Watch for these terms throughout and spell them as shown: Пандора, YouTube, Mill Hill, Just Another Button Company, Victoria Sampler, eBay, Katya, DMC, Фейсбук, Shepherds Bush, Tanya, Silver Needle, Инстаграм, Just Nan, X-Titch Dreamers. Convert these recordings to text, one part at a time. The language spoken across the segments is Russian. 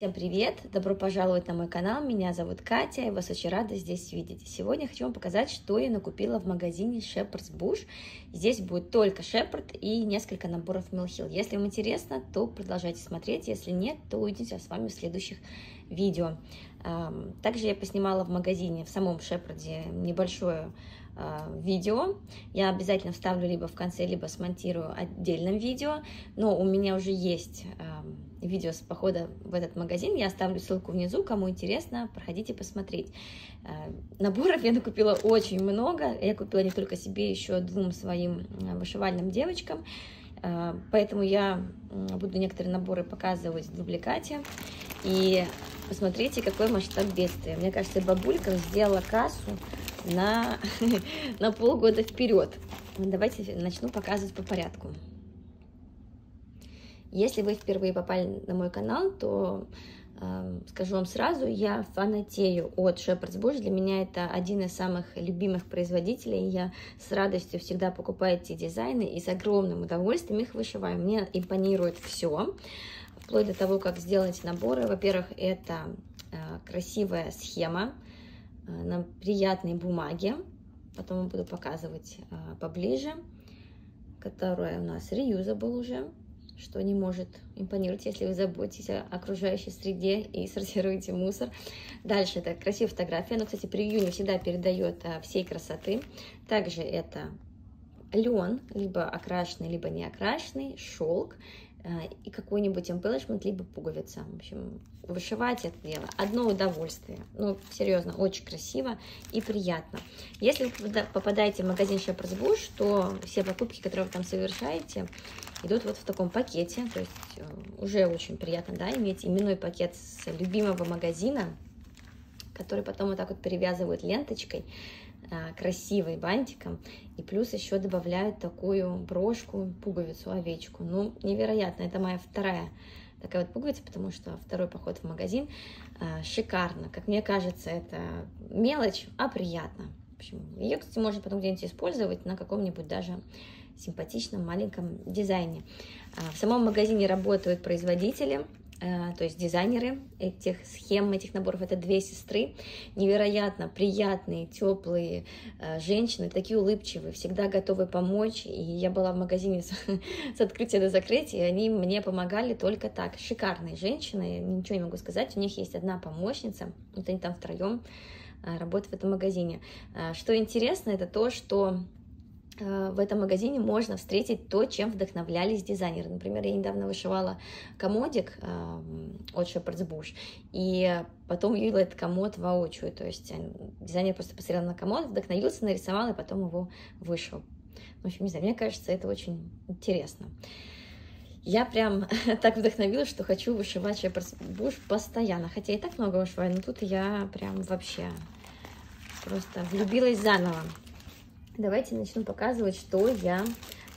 Всем привет! Добро пожаловать на мой канал, меня зовут Катя, я вас очень рада здесь видеть. Сегодня хочу вам показать, что я накупила в магазине Shepherds Bush. Здесь будет только Shepherd и несколько наборов Mill Hill. Если вам интересно, то продолжайте смотреть, если нет, то увидимся с вами в следующих видео. Также я поснимала в магазине, в самом Шепарде, небольшое видео. Я обязательно вставлю либо в конце, либо смонтирую отдельным видео, но у меня уже есть видео с похода в этот магазин. Я оставлю ссылку внизу, кому интересно, проходите посмотреть. Наборов я накупила очень много. Я купила не только себе, еще двум своим вышивальным девочкам. Поэтому я буду некоторые наборы показывать в дубликате. И посмотрите, какой масштаб бедствия. Мне кажется, бабулька сделала кассу на полгода вперед. Давайте начну показывать по порядку. Если вы впервые попали на мой канал, то скажу вам сразу, я фанатею от Shepherds Bush. Для меня это один из самых любимых производителей. Я с радостью всегда покупаю эти дизайны и с огромным удовольствием их вышиваю. Мне импонирует все, вплоть до того, как сделать наборы. Во-первых, это красивая схема на приятной бумаге. Потом я буду показывать поближе. Которая у нас reusable уже. Что не может импонировать, если вы заботитесь о окружающей среде и сортируете мусор. Дальше это красивая фотография. Она, кстати, превью не всегда передает всей красоты. Также это лен, либо окрашенный, либо не окрашенный, шелк и какой-нибудь эмбеллишмент, либо пуговица. В общем, вышивать это дело одно удовольствие. Ну, серьезно, очень красиво и приятно. Если вы попадаете в магазин Shepherds Bush, то все покупки, которые вы там совершаете, идут вот в таком пакете. То есть уже очень приятно, да, иметь именной пакет с любимого магазина, который потом вот так вот перевязывают ленточкой, красивый бантиком, и плюс еще добавляют такую брошку, пуговицу, овечку. Ну, невероятно, это моя вторая такая вот пуговица, потому что второй поход в магазин. Шикарно, как мне кажется, это мелочь, а приятно. В общем, ее, кстати, можно потом где-нибудь использовать на каком-нибудь даже симпатичном маленьком дизайне. В самом магазине работают производители, то есть дизайнеры этих схем, этих наборов. Это две сестры, невероятно приятные, теплые женщины, такие улыбчивые, всегда готовы помочь. И я была в магазине с открытия до закрытия, и они мне помогали только так. Шикарные женщины, ничего не могу сказать, у них есть одна помощница, вот они там втроем работают в этом магазине. Что интересно, это то, что в этом магазине можно встретить то, чем вдохновлялись дизайнеры. Например, я недавно вышивала комодик от Shepherds Bush, и потом видела этот комод воочию. То есть дизайнер просто посмотрел на комод, вдохновился, нарисовал, и потом его вышел. В общем, не знаю, мне кажется, это очень интересно. Я прям так вдохновилась, что хочу вышивать Shepherds Bush постоянно. Хотя и так много вышиваю, но тут я прям вообще просто влюбилась заново. Давайте начну показывать, что я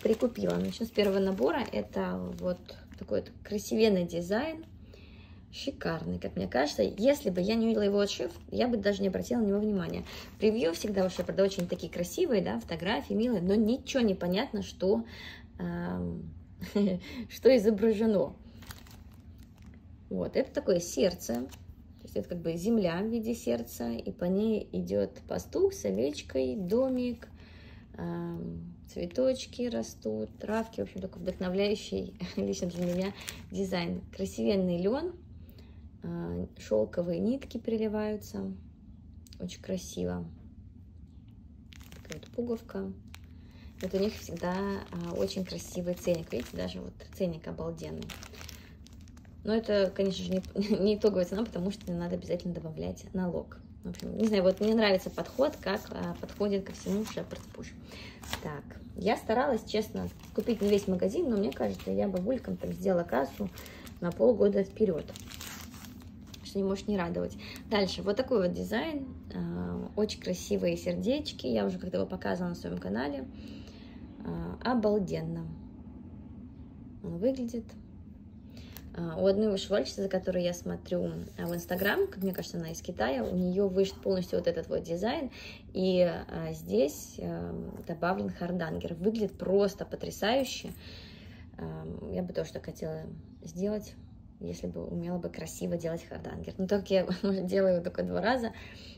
прикупила. Начну с первого набора. Это вот такой вот красивенный дизайн. Шикарный, как мне кажется. Если бы я не увидела его отшив, я бы даже не обратила на него внимания. Превью всегда у Шепарда очень такие красивые, да, фотографии милые, но ничего не понятно, что, что изображено. Вот, это такое сердце. То есть это как бы земля в виде сердца, и по ней идет пастух с овечкой, домик, цветочки растут, травки, в общем, такой вдохновляющий лично для меня дизайн. Красивенный лен, шелковые нитки переливаются, очень красиво. Такая вот пуговка. Вот у них всегда очень красивый ценник, видите, даже вот ценник обалденный. Но это, конечно же, не итоговая цена, потому что надо обязательно добавлять налог. В общем, не знаю, вот мне нравится подход, как подходит ко всему Shepherds Bush. Так, я старалась, честно, купить не весь магазин, но мне кажется, я бабулькам там сделала кассу на полгода вперед. Что не может не радовать. Дальше, вот такой вот дизайн. Очень красивые сердечки. Я уже как-то его показывала на своем канале. Обалденно он выглядит. У одной вышивальщицы, за которой я смотрю в Инстаграм, как мне кажется, она из Китая, у нее вышит полностью вот этот вот дизайн, и здесь добавлен хардангер. Выглядит просто потрясающе. Я бы тоже так хотела сделать. если бы умела бы красиво делать хардангер. Но только я делаю только 2 раза.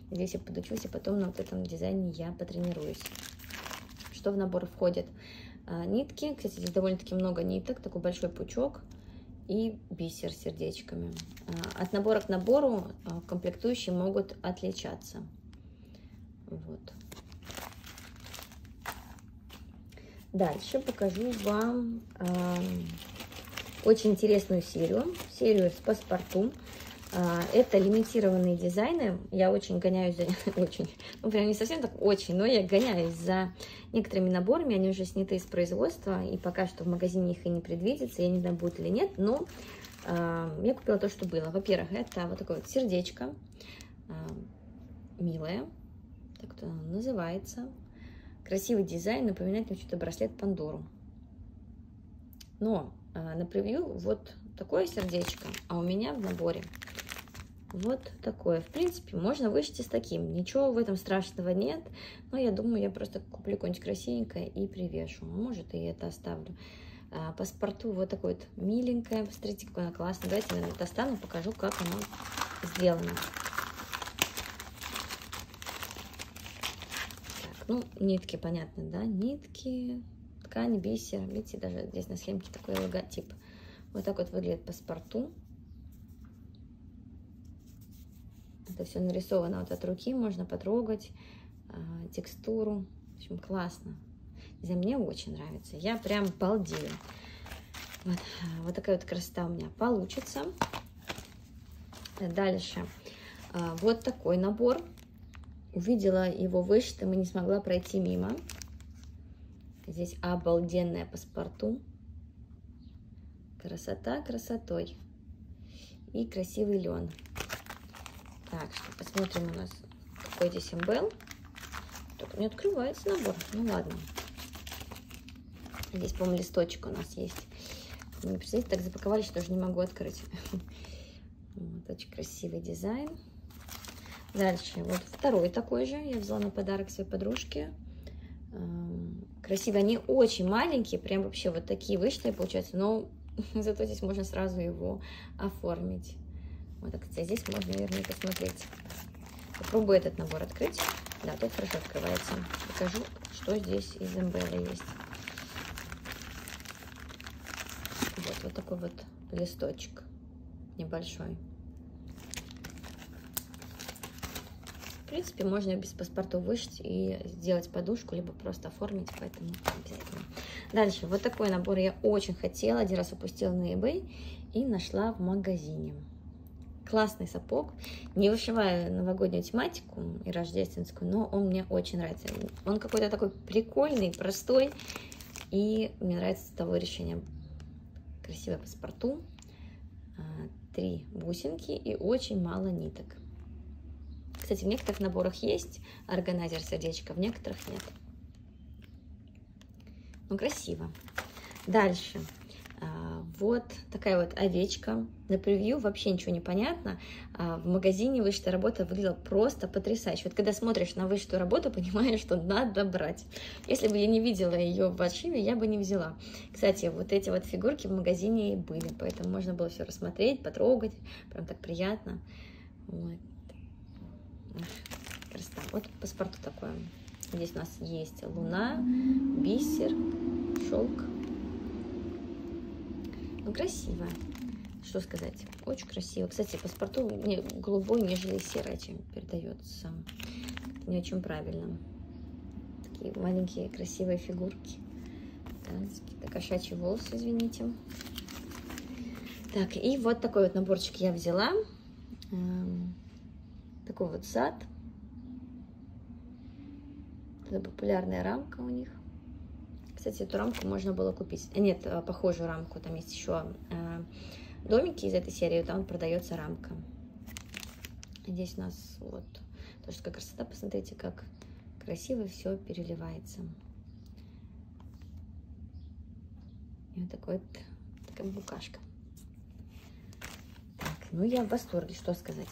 Здесь я подучусь, и потом на вот этом дизайне я потренируюсь. Что в набор входит? Нитки. Кстати, здесь довольно-таки много ниток. Такой большой пучок. И бисер с сердечками. От набора к набору комплектующие могут отличаться. Вот. Дальше покажу вам очень интересную серию. Серию с паспорту. Это лимитированные дизайны. Я очень гоняюсь за... очень. Ну, прям не совсем так очень, но я гоняюсь за некоторыми наборами. Они уже сняты из производства, и пока что в магазине их и не предвидится. Я не знаю, будет или нет, но я купила то, что было. Во-первых, это вот такое вот сердечко. Милое. Так это оно называется. Красивый дизайн. Напоминает мне что-то браслет Пандору. Но на превью вот такое сердечко, а у меня в наборе вот такое. В принципе, можно вышить и с таким. Ничего в этом страшного нет. Но я думаю, я просто куплю какое-нибудь красивенькое и привешу. Может, и это оставлю. Паспорту вот такое вот миленькое. Посмотрите, какое оно классное. Давайте я достану, покажу, как оно сделано. Так, ну, нитки, понятно, да? Нитки, ткань, бисер. Видите, даже здесь на схемке такой логотип. Вот так вот выглядит паспорту. Это все нарисовано вот от руки, можно потрогать текстуру. В общем, классно. Мне очень нравится. Я прям балдею. Вот, вот такая вот красота у меня получится. Дальше. Вот такой набор. Увидела его вышитым и не смогла пройти мимо. Здесь обалденное паспорту. Красота красотой. И красивый лен. Так, что посмотрим у нас, какой здесь эмбел. Только не открывается набор. Ну ладно. Здесь, по-моему, листочек у нас есть. Мы, представляете, так запаковали, что даже не могу открыть. Вот, очень красивый дизайн. Дальше. Вот второй такой же. Я взяла на подарок своей подружке. Красивые. Они очень маленькие. Прям вообще вот такие вышитые получаются. Но... Зато здесь можно сразу его оформить. Вот так, кстати, здесь можно, наверное, посмотреть. Попробую этот набор открыть. Да, тут хорошо открывается. Покажу, что здесь из эмбелла есть. Вот, вот такой вот листочек небольшой. В принципе, можно без паспорта вышить и сделать подушку, либо просто оформить, поэтому обязательно. Дальше, вот такой набор я очень хотела. 1 раз упустила на eBay и нашла в магазине. Классный сапог. Не вышиваю новогоднюю тематику и рождественскую, но он мне очень нравится. Он какой-то такой прикольный, простой. И мне нравится цветовое решение. Красивое паспорту. 3 бусинки и очень мало ниток. Кстати, в некоторых наборах есть органайзер сердечко, в некоторых нет. Ну, красиво. Дальше. Вот такая вот овечка. На превью вообще ничего не понятно. В магазине вышитая работа выглядела просто потрясающе. Вот когда смотришь на вышитую работу, понимаешь, что надо брать. Если бы я не видела ее в отшиве, я бы не взяла. Кстати, вот эти вот фигурки в магазине и были, поэтому можно было все рассмотреть, потрогать. Прям так приятно. Вот. Красота. Вот паспорту такое. Здесь у нас есть луна, бисер, шелк. Ну, красиво. Что сказать? Очень красиво. Кстати, паспорту голубой, нежели серый, чем передается. Не очень правильно. Такие маленькие красивые фигурки. Да, кошачьи волосы, извините. Так, и вот такой вот наборчик я взяла. Такой вот сад. Это популярная рамка у них. Кстати, эту рамку можно было купить. Нет, похожую рамку. Там есть еще домики из этой серии. Там продается рамка. Здесь у нас вот тоже такая красота. Посмотрите, как красиво все переливается. И вот такой вот, такая букашка. Так, ну я в восторге, что сказать.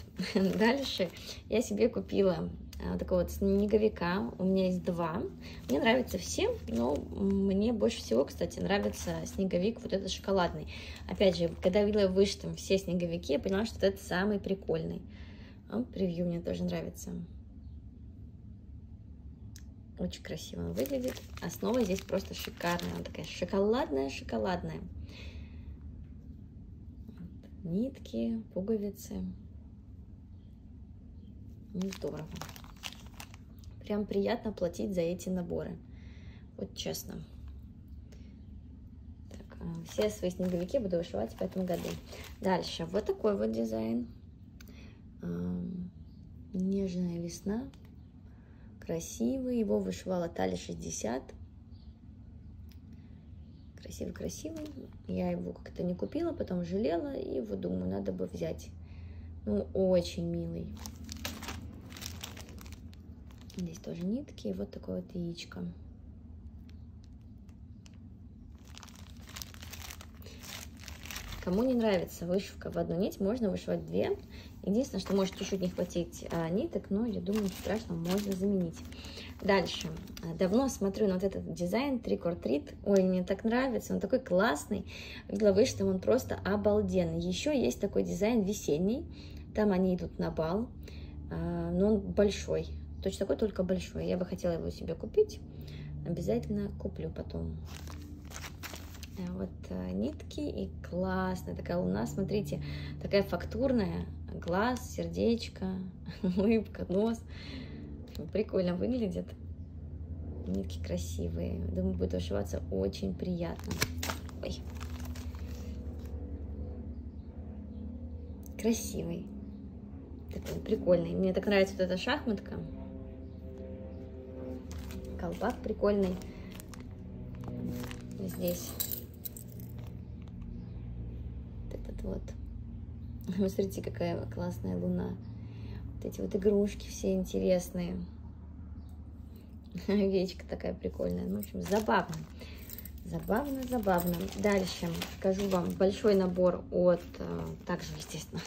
Дальше я себе купила вот такого вот снеговика. У меня есть два. Мне нравятся все, но мне больше всего, кстати, нравится снеговик вот этот шоколадный. Опять же, когда видела выше там все снеговики, я поняла, что этот самый прикольный. А превью мне тоже нравится. Очень красиво он выглядит. Основа здесь просто шикарная. Она такая шоколадная-шоколадная. Нитки, пуговицы. Здорово. Прям приятно платить за эти наборы. Вот честно. Так, все свои снеговики буду вышивать в этом году. Дальше. Вот такой вот дизайн. Нежная весна. Красивый. Его вышивала талия 60. Красивый. Я его как-то не купила, потом жалела. И вот думаю, надо бы взять. Ну, очень милый. Здесь тоже нитки. И вот такое вот яичко. Кому не нравится вышивка в одну нить, можно вышивать две. Единственное, что может чуть-чуть не хватить ниток, но я думаю, страшно, можно заменить. Дальше. Давно смотрю на вот этот дизайн трик-ор-трит. Ой, мне так нравится, он такой классный. Видела вышитым, он просто обалденный. Еще есть такой дизайн весенний. Там они идут на бал, но он большой. Точно такой, только большой. Я бы хотела его себе купить. Обязательно куплю потом. Вот нитки и классная такая луна. Смотрите, такая фактурная. Глаз, сердечко, улыбка, нос. Прикольно выглядит. Нитки красивые. Думаю, будет вышиваться очень приятно. Ой. Красивый. Такой прикольный. Мне так нравится вот эта шахматка. Колпак прикольный. Здесь. Вот этот вот. Смотрите, какая классная луна. Вот эти вот игрушки все интересные. Овечка такая прикольная. Ну, в общем, забавно. Забавно, забавно. Дальше покажу вам большой набор от, также, естественно,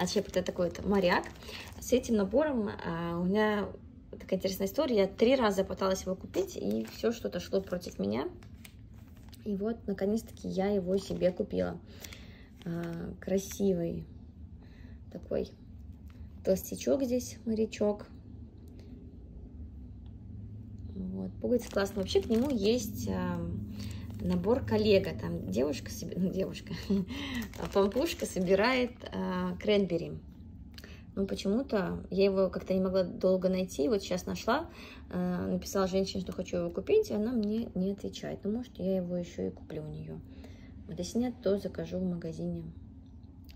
от Шепарда, такой вот моряк. С этим набором у меня такая интересная история. Я 3 раза пыталась его купить, и все что-то шло против меня. И вот, наконец-таки, я его себе купила. Красивый такой толстячок здесь, морячок. Вот, пуговицы классно. Вообще к нему есть набор коллега. Там девушка, пампушка собирает кренбери. Ну, почему-то я его как-то не могла долго найти. Вот сейчас нашла, написала женщине, что хочу его купить, и она мне не отвечает. Ну, может, я его еще и куплю у нее. Вот если нет, то закажу в магазине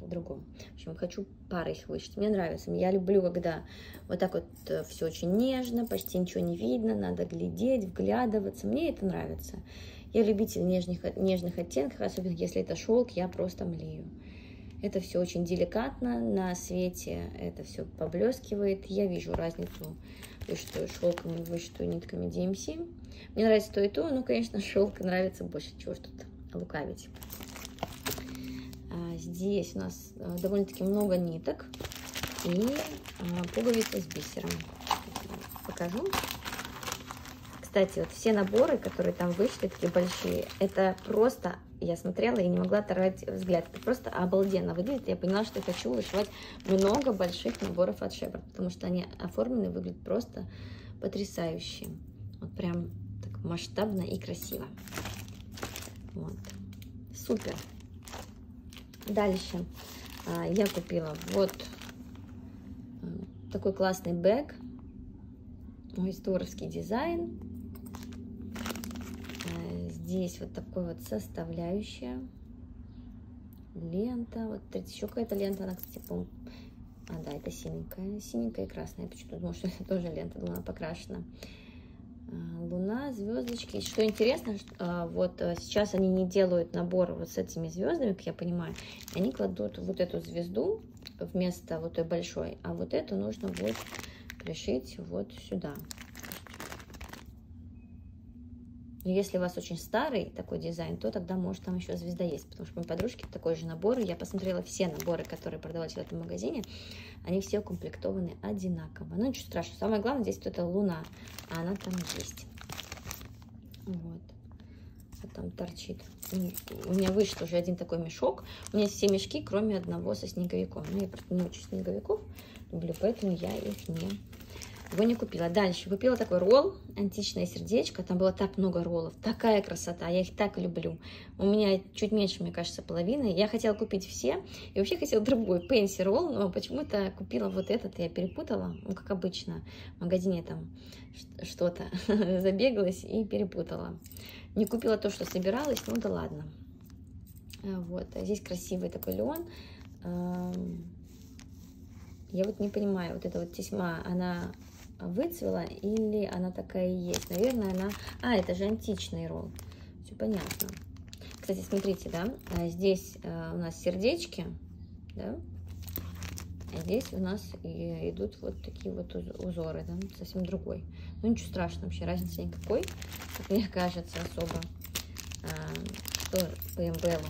в другом. В общем, хочу пары их вышить. Мне нравится. Я люблю, когда вот так вот все очень нежно, почти ничего не видно, надо глядеть, вглядываться. Мне это нравится. Я любитель нежных оттенков, особенно если это шелк, я просто млею. Это все очень деликатно, на свете это все поблескивает. Я вижу разницу, вышитую шелком и вышитую нитками DMC. Мне нравится то и то, но, конечно, шелк нравится больше, чего что-то лукавить. Здесь у нас довольно-таки много ниток и пуговицы с бисером. Покажу. Кстати, вот все наборы, которые там вышли, такие большие, это просто, я смотрела и не могла оторвать взгляд, это просто обалденно выглядит. Я поняла, что хочу вышивать много больших наборов от Shepherds, потому что они оформлены, выглядят просто потрясающе. Вот прям так масштабно и красиво. Вот. Супер. Дальше я купила вот такой классный бэг. Мой здоровский дизайн. Здесь вот такой вот составляющая. Лента. Вот еще какая-то лента. Она, кстати, по-моему... А, да, это синенькая. Синенькая и красная. Я почему-то думала, что это тоже лента. Думала, она покрашена. Луна, звездочки. Что интересно, вот сейчас они не делают набор вот с этими звездами, как я понимаю. Они кладут вот эту звезду вместо вот той большой, а вот эту нужно будет пришить вот сюда. Но если у вас очень старый такой дизайн, то тогда, может, там еще звезда есть. Потому что у моей подружки такой же набор. Я посмотрела все наборы, которые продавались в этом магазине. Они все укомплектованы одинаково. Ну, ничего страшного. Самое главное, здесь тут луна. А она там есть. Вот. А там торчит. У меня вышел уже один такой мешок. У меня все мешки, кроме одного со снеговиком. Ну, я просто не очень снеговиков люблю, поэтому я их не купила. Дальше купила такой ролл, античное сердечко. Там было так много роллов, такая красота, я их так люблю. У меня чуть меньше, мне кажется, половины. Я хотела купить все, и вообще хотела другой пенси ролл, но почему-то купила вот этот, я перепутала. Ну, как обычно, в магазине там что-то забегалась и перепутала. Не купила то, что собиралась, ну да ладно. Вот, а здесь красивый такой леон. Я вот не понимаю, вот эта вот тесьма, она выцвела или она такая и есть? Наверное, она... А, это же античный ролл. Все понятно. Кстати, смотрите, да, здесь у нас сердечки, да, а здесь у нас идут вот такие вот узоры, да, совсем другой. Ну, ничего страшного, вообще разницы никакой, как мне кажется, особо, что по эмблему.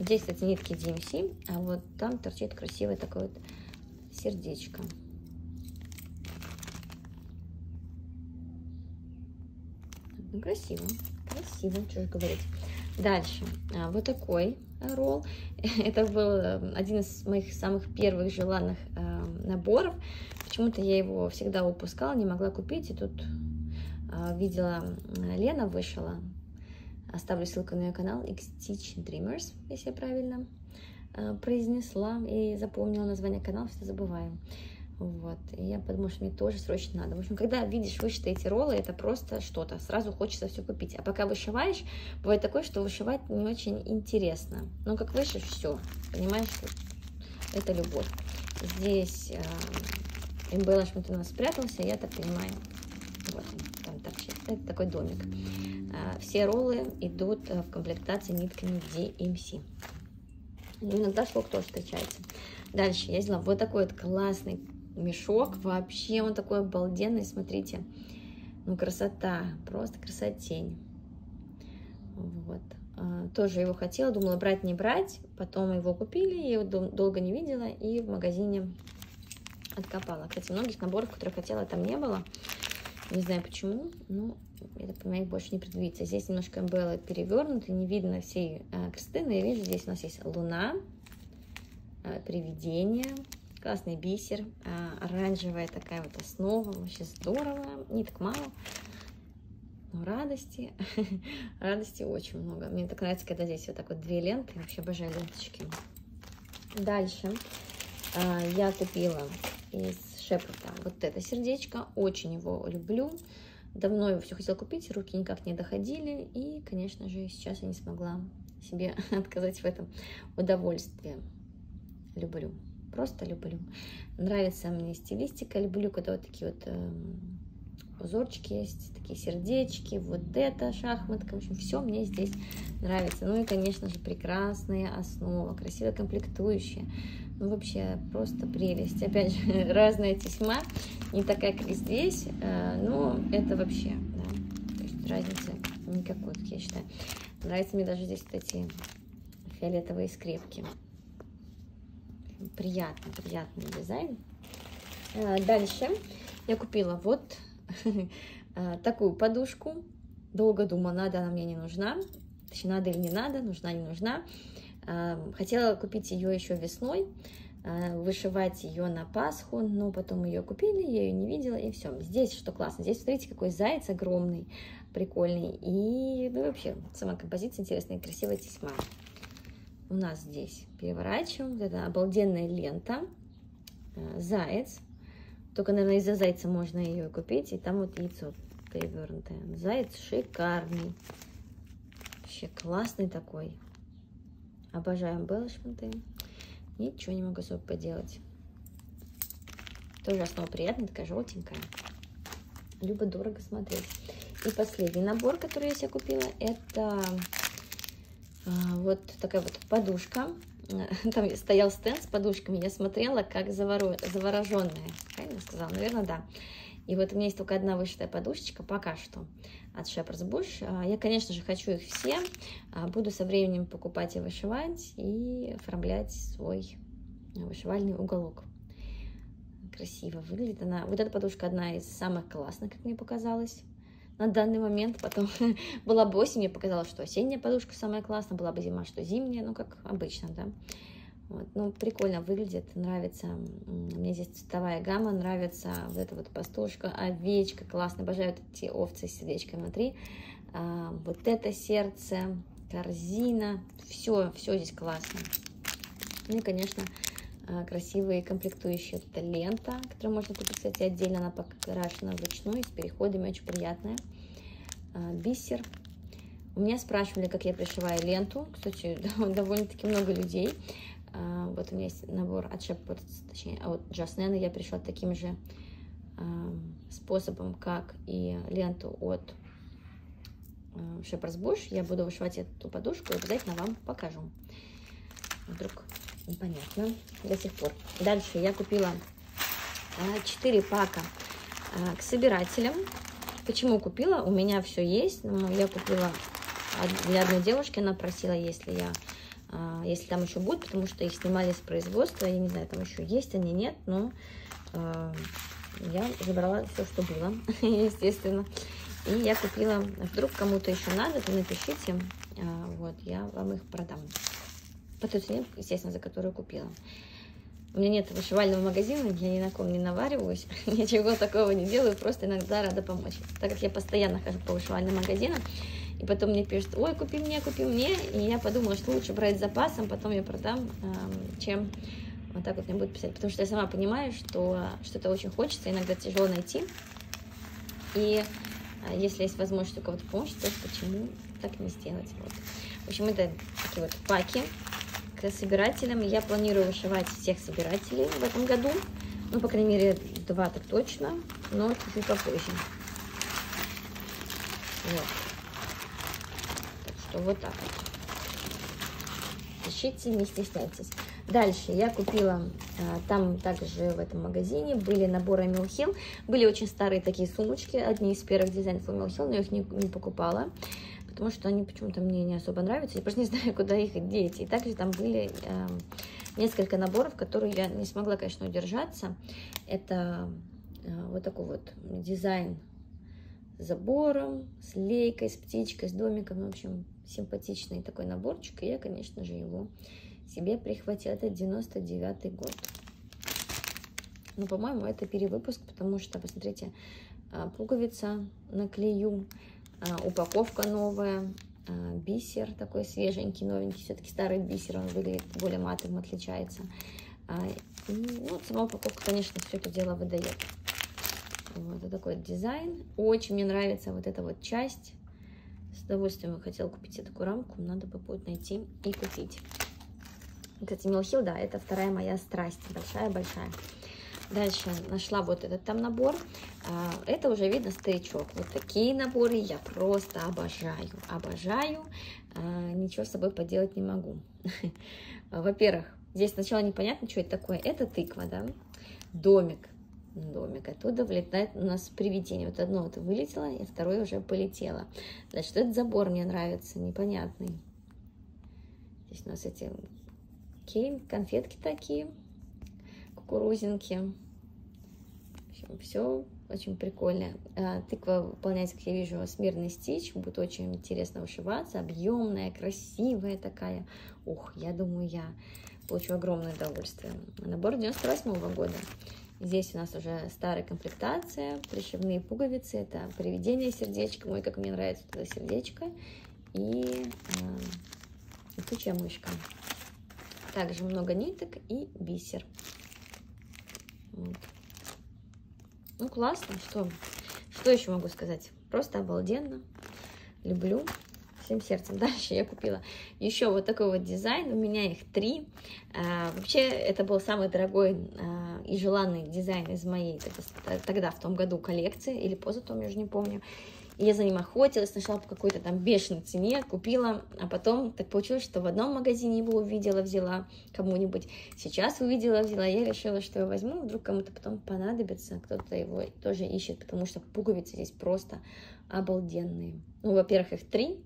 Здесь, кстати, нитки DMC, а вот там торчит красивое такое вот сердечко. Ну, красиво, красиво, что же говорить. Дальше, вот такой ролл. Это был один из моих самых первых желанных наборов. Почему-то я его всегда упускала, не могла купить. И тут видела, Лена вышла. Оставлю ссылку на ее канал X-Titch Dreamers, если я правильно произнесла и запомнила название канала, все забываю. Вот, и я подумала, что мне тоже срочно надо. В общем, когда видишь вышитые эти роллы, это просто что-то, сразу хочется все купить. А пока вышиваешь, бывает такое, что вышивать не очень интересно. Но как вышишь, все, понимаешь, это любовь. Здесь эмбеллишмент у нас спрятался, я так понимаю, вот он, там торчит, это такой домик. Все роллы идут в комплектации нитками DMC. Иногда шелк тоже встречается. Дальше я взяла вот такой вот классный мешок. Вообще он такой обалденный, смотрите. Ну, красота, просто красотень. Вот. Тоже его хотела, думала брать, не брать. Потом его купили, я его долго не видела и в магазине откопала. Кстати, многих наборов, которые хотела, там не было. Не знаю почему, но, я так понимаю, их больше не предвидится. Здесь немножко эмбеллы перевернуты, не видно всей красоты, но я вижу, здесь у нас есть луна, привидение, классный бисер, оранжевая такая вот основа, вообще здорово, ниток мало, но радости, радости очень много. Мне так нравится, когда здесь вот так вот две ленты, вообще обожаю ленточки. Дальше я купила из Шепарда вот это сердечко, очень его люблю, давно его все хотела купить, руки никак не доходили, и, конечно же, сейчас я не смогла себе отказать в этом удовольствии. Люблю, просто люблю, нравится мне стилистика, люблю, когда вот такие вот узорчики есть, такие сердечки, вот это шахматка, в общем, все мне здесь нравится. Ну и, конечно же, прекрасная основа, красивая комплектующая, ну вообще просто прелесть. Опять же, разная тесьма, не такая, как здесь, но это вообще, да, то есть разницы никакой, как я считаю. Нравятся мне даже здесь вот эти фиолетовые скрепки. Приятный, приятный дизайн. Дальше я купила вот такую подушку. Долго думала, надо она мне, не нужна. Точнее, надо или не надо, нужна, не нужна. Хотела купить ее еще весной, вышивать ее на Пасху, но потом ее купили, я ее не видела, и все. Здесь что классно, здесь, смотрите, какой заяц огромный, прикольный. И ну, вообще, сама композиция интересная, красивая тесьма. У нас здесь переворачиваем, это обалденная лента, заяц. Только, наверное, из-за зайца можно ее купить. И там вот яйцо перевернутое. Заяц шикарный. Вообще классный такой. Обожаю эмбеллишменты. Ничего не могу особо поделать. Тоже основа приятная, такая желтенькая. Любо-дорого смотреть. И последний набор, который я себе купила, это вот такая вот подушка. Там стоял стенд с подушками, я смотрела как завороженная, правильно сказала, наверное, да. И вот у меня есть только одна вышитая подушечка пока что от Shepherds Bush. Я, конечно же, хочу их все. Буду со временем покупать и вышивать, и оформлять свой вышивальный уголок. Красиво выглядит она. Вот эта подушка одна из самых классных, как мне показалось. На данный момент. Потом была бы осень, мне показалось, что осенняя подушка самая классная, была бы зима, что зимняя, ну, как обычно, да. Вот. Ну, прикольно выглядит, нравится. Мне здесь цветовая гамма, нравится вот эта вот пастушка, овечка, классно, обожаю эти овцы с сердечком внутри. Вот это сердце, корзина, все, все здесь классно. Ну и, конечно, красивые комплектующие. Вот это лента, которую можно купить, кстати, отдельно. Она покрашена вручную, с переходами, очень приятная. Бисер. У меня спрашивали, как я пришиваю ленту. Кстати, довольно-таки много людей. Вот у меня есть набор от Shepherds, точнее, от Just Nan. Я пришла таким же способом, как и ленту от Shepherds Bush. Я буду вышивать эту подушку и обязательно вам покажу. Вдруг... непонятно до сих пор. Дальше я купила 4 пака к собирателям. Почему купила? У меня все есть. Но я купила для одной девушки. Она просила, если там еще будут, потому что их снимали с производства. Я не знаю, там еще есть они, нет. Но я забрала все, что было, естественно. И я купила. Вдруг кому-то еще надо, то напишите. Вот, я вам их продам. По той цене, естественно, за которую купила. У меня нет вышивального магазина, я ни на ком не навариваюсь, ничего такого не делаю, просто иногда рада помочь. Так как я постоянно хожу по вышивальным магазинам, и потом мне пишут, ой, купи мне, и я подумала, что лучше брать с запасом, потом я продам, чем вот так вот мне будут писать. Потому что я сама понимаю, что что-то очень хочется, иногда тяжело найти. И если есть возможность у кого-то помочь, то почему так не сделать? Вот. В общем, это такие вот паки. К собирателям. Я планирую вышивать всех собирателей в этом году. Ну, по крайней мере, 2 так точно, но чуть-чуть попозже. Вот. Так что вот так вот. Ищите, не стесняйтесь. Дальше я купила, там также в этом магазине были наборы Mill Hill. Были очень старые такие сумочки, одни из первых дизайнов Mill Hill, но я их не покупала. Потому что они почему-то мне не особо нравятся. Я просто не знаю, куда их деть. И также там были несколько наборов, которые я не смогла, конечно, удержаться. Это вот такой вот дизайн с забором, с лейкой, с птичкой, с домиком. В общем, симпатичный такой наборчик. И я, конечно же, его себе прихватила. Это 99-й год. Но, по-моему, это перевыпуск, потому что, посмотрите, пуговица на клею. Упаковка новая, бисер такой свеженький, новенький, все-таки старый бисер, он выглядит более матовым, отличается. Ну, сама упаковка, конечно, все это дело выдает. Вот, вот такой дизайн. Очень мне нравится вот эта вот часть. С удовольствием я хотела купить такую рамку, надо бы будет найти и купить. Кстати, Mill Hill, да, это вторая моя страсть, большая-большая. Дальше нашла вот этот там набор. Это уже видно старичок. Вот такие наборы я просто обожаю. Обожаю. Ничего с собой поделать не могу. Во-первых, здесь сначала непонятно, что это такое. Это тыква, да? Домик. Домик. Оттуда вылетает у нас привидение. Вот одно вот вылетело, и второе уже полетело. Значит, этот забор мне нравится. Непонятный. Здесь у нас эти конфетки такие. Кукурузинки. В общем, все очень прикольно. Тыква выполняется, как я вижу, смирный стич. Будет очень интересно вышиваться. Объемная, красивая такая. Ух, я думаю, я получу огромное удовольствие. Набор 98-го года. Здесь у нас уже старая комплектация. Пришивные пуговицы. Это привидение сердечко. Ой, как мне нравится это сердечко. И летучая мышка. Также много ниток и бисер. Вот. Ну, классно. Что еще могу сказать? Просто обалденно. Люблю. Всем сердцем. Дальше я купила еще вот такой вот дизайн. У меня их 3. Вообще, это был самый дорогой и желанный дизайн из моей тогда в том году коллекции. Или позатом, я уже не помню. Я за ним охотилась, нашла по какой-то там бешеной цене, купила, а потом так получилось, что в одном магазине его увидела, взяла кому-нибудь, сейчас увидела, взяла, я решила, что я возьму, вдруг кому-то потом понадобится, кто-то его тоже ищет, потому что пуговицы здесь просто обалденные. Ну, во-первых, их 3,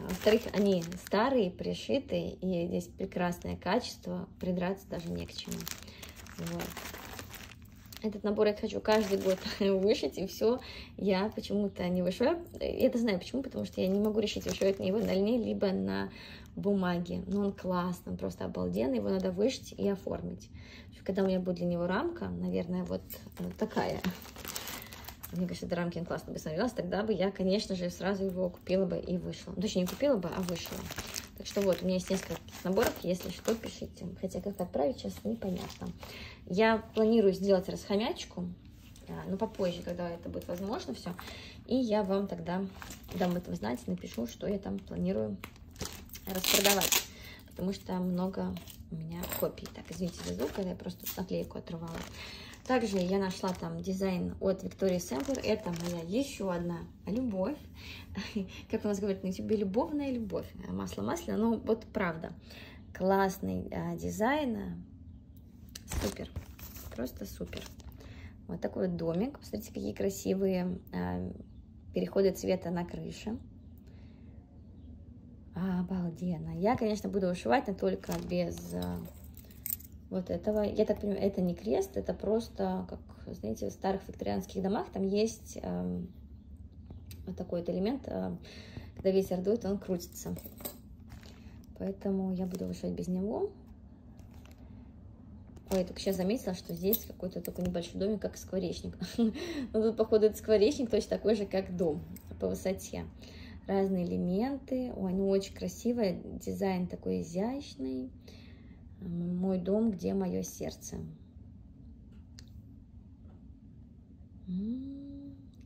во-вторых, они старые, пришитые, и здесь прекрасное качество, придраться даже не к чему. Вот. Этот набор я хочу каждый год вышить, и все, я почему-то не вышиваю. Я это знаю почему, потому что я не могу решить, вышивать мне его на льне, либо на бумаге. Но он классный, просто обалденный, его надо вышить и оформить. Когда у меня будет для него рамка, наверное, вот такая. Мне кажется, эта рамка классно бы смотрелась, тогда бы я, конечно же, сразу его купила бы и вышла. Точнее, не купила бы, а вышла. Так что вот, у меня есть несколько наборов, если что, пишите. Хотя как отправить сейчас непонятно. Я планирую сделать расхомячку, но попозже, когда это будет возможно все. И я вам тогда дам этом знать, напишу, что я там планирую распродавать. Потому что много у меня копий. Так, извините за звук, я просто наклейку отрывала. Также я нашла там дизайн от Victoria Sampler. Это моя еще одна любовь. Как у нас говорят на YouTube, любовная любовь. Масло-масло, но вот правда. Классный дизайн. Супер. Просто супер. Вот такой вот домик. Посмотрите, какие красивые переходы цвета на крыше. Обалденно. Я, конечно, буду вышивать, но только без... вот этого, я так понимаю, это не крест, это просто, как, знаете, в старых викторианских домах там есть вот такой вот элемент, когда ветер дует, он крутится. Поэтому я буду вышивать без него. Ой, я только сейчас заметила, что здесь какой-то такой небольшой домик, как скворечник. Ну, тут, походу, этот скворечник точно такой же, как дом по высоте. Разные элементы, они очень красивые, дизайн такой изящный. Мой дом, где мое сердце.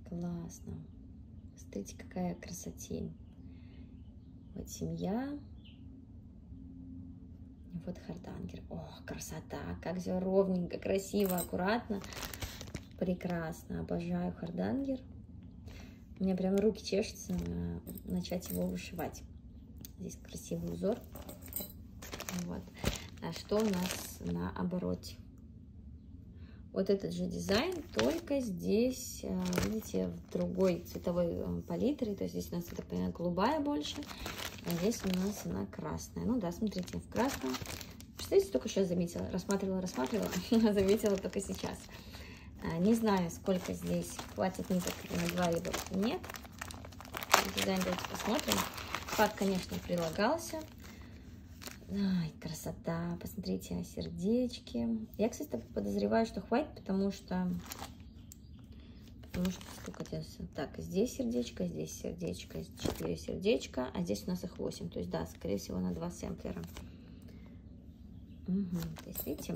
Классно. Смотрите, какая красотень. Вот семья. Вот хардангер. О, красота. Как все ровненько, красиво, аккуратно. Прекрасно. Обожаю хардангер. У меня прям руки чешутся начать его вышивать. Здесь красивый узор. Вот. А что у нас на обороте? Вот этот же дизайн, только здесь, видите, в другой цветовой палитре. То есть здесь у нас, я так понимаю, голубая больше, а здесь у нас она красная. Ну да, смотрите, в красном. Представляете, только сейчас заметила. Рассматривала, заметила только сейчас. Не знаю, сколько здесь хватит ниток на 2 либо нет. Дизайн давайте посмотрим. Пак, конечно, прилагался. Ай, красота, посмотрите, сердечки. Я, кстати, подозреваю, что хватит, потому что сколько здесь? Так, здесь сердечко, 4 сердечка, а здесь у нас их 8. То есть, да, скорее всего, на 2 сэмплера. Угу, то есть, видите,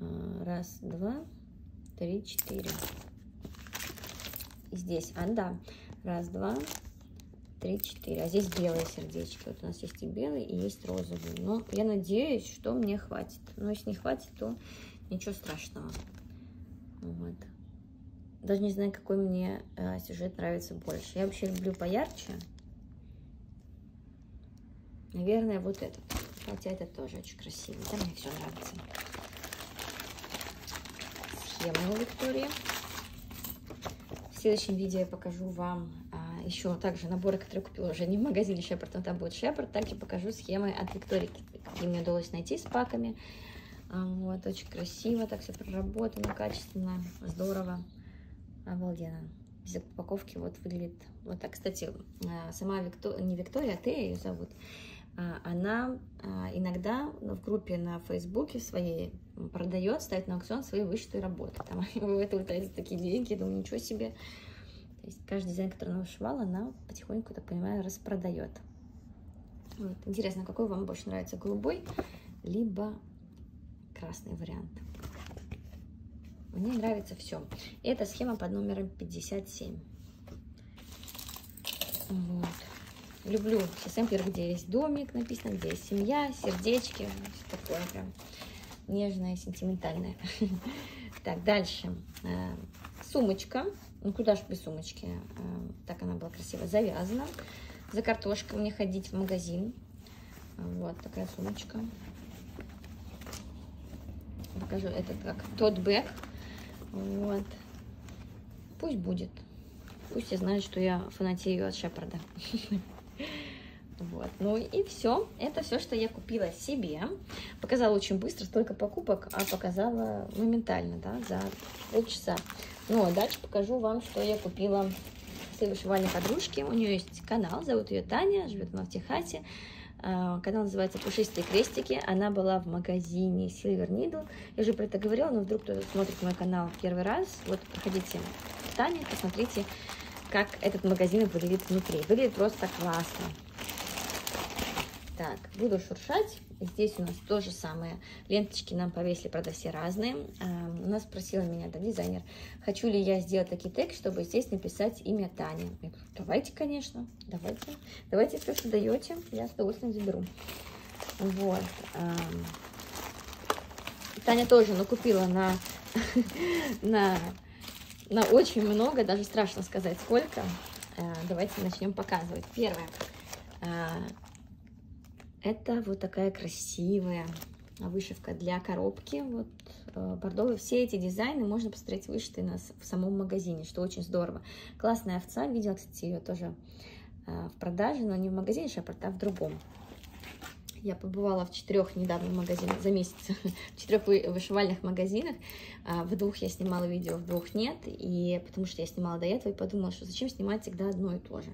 1, 2, 3, 4. Здесь, да, 1, 2, 3, 4. А здесь белые сердечки. Вот у нас есть и белые, и есть розовые. Но я надеюсь, что мне хватит. Но если не хватит, то ничего страшного. Вот. Даже не знаю, какой мне сюжет нравится больше. Я вообще люблю поярче. Наверное, вот этот. Хотя этот тоже очень красивый. Да, мне все нравится. Схема у Виктории. В следующем видео я покажу вам... еще также наборы, которые купила уже не в магазине Шепард, но там будет Шепард. Также покажу схемы от Виктории, какие мне удалось найти с паками. Вот, очень красиво, так все проработано, качественно, здорово, обалденно. Без упаковки вот выглядит вот так. Кстати, сама Виктория, не Виктория, а Тея ее зовут, она иногда в группе на Фейсбуке своей продает, ставит на аукцион свои вышитые работы. Там выводят такие деньги, я думаю, ничего себе. То есть каждый дизайн, который она вышивала, она потихоньку, так понимаю, распродает. Вот. Интересно, какой вам больше нравится, голубой, либо красный вариант? Мне нравится все. И это схема под номером 57. Вот. Люблю все сэмплеры, где есть домик написано, где есть семья, сердечки, все такое прям нежное, сентиментальное. Так, дальше. Сумочка. Ну, куда ж без сумочки? Так она была красиво завязана. За картошкой мне ходить в магазин. Вот такая сумочка. Покажу этот как тотбэк. Вот. Пусть будет. Пусть я знаю, что я фанатею от Шепарда. Вот. Ну и все. Это все, что я купила себе. Показала очень быстро, столько покупок, а показала моментально, да, за полчаса. Ну, а дальше покажу вам, что я купила своей вышивальной подружке. У нее есть канал, зовут ее Таня, живет она в Техасе. Канал называется «Пушистые крестики». Она была в магазине Silver Needle. Я уже про это говорила, но вдруг кто-то смотрит мой канал первый раз. Вот, проходите к Тане, посмотрите, как этот магазин выглядит внутри. Выглядит просто классно. Так, буду шуршать. Здесь у нас то же самое. Ленточки нам повесили, правда, все разные. У нас спросила меня, да, дизайнер, хочу ли я сделать такие теги, чтобы здесь написать имя Таня. Я говорю, давайте, конечно, давайте. Давайте все, что даете, я с удовольствием заберу. Вот. Таня тоже накупила на очень много, даже страшно сказать, сколько. Давайте начнем показывать. Первое. Это вот такая красивая вышивка для коробки, вот бордовые. Все эти дизайны можно посмотреть вышитые в самом магазине, что очень здорово. Классная овца, видела, кстати, ее тоже в продаже, но не в магазине Шепард, а в другом. Я побывала в 4 недавно магазинах за месяц, в 4 вышивальных магазинах. В 2 я снимала видео, в 2 нет. И потому что я снимала до этого и подумала, что зачем снимать всегда одно и то же.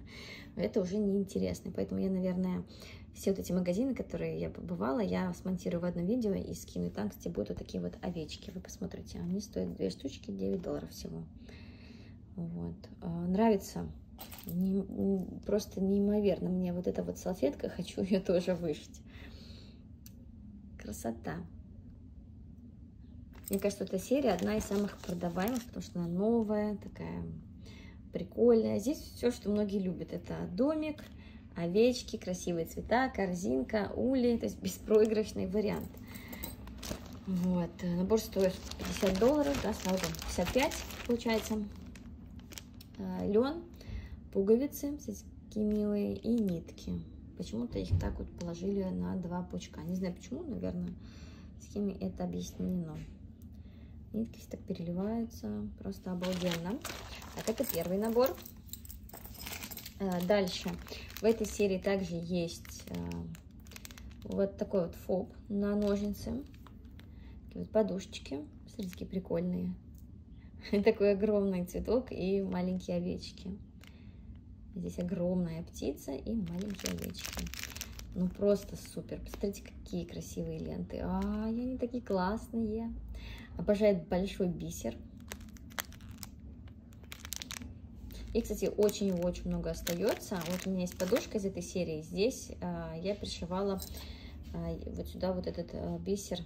Это уже неинтересно. Поэтому я, наверное, все вот эти магазины, которые я побывала, я смонтирую в одно видео и скину. И там, кстати, будут вот такие вот овечки. Вы посмотрите, они стоят 2 штучки, $9 всего. Вот. Нравится. Просто неимоверно мне вот эта вот салфетка, хочу ее тоже вышить. Красота. Мне кажется, эта серия одна из самых продаваемых, потому что она новая, такая прикольная. Здесь все, что многие любят. Это домик, овечки, красивые цвета, корзинка, ули. То есть беспроигрышный вариант. Вот. Набор стоит $50, да, сразу 55 получается. Лен, пуговицы, кстати, такие милые, и нитки. Почему-то их так вот положили на 2 пучка. Не знаю почему, наверное, с кем это объяснено. Нитки все так переливаются, просто обалденно. Так, это первый набор. Дальше. В этой серии также есть вот такой вот фоб на ножницы. Такие вот подушечки, смотрите, такие прикольные. Такой огромный цветок и маленькие овечки. Здесь огромная птица и маленькие овечки. Ну, просто супер. Посмотрите, какие красивые ленты. А, они такие классные. Обожаю большой бисер. И, кстати, очень-очень много остается. Вот у меня есть подушка из этой серии. Здесь я пришивала вот сюда вот этот бисер.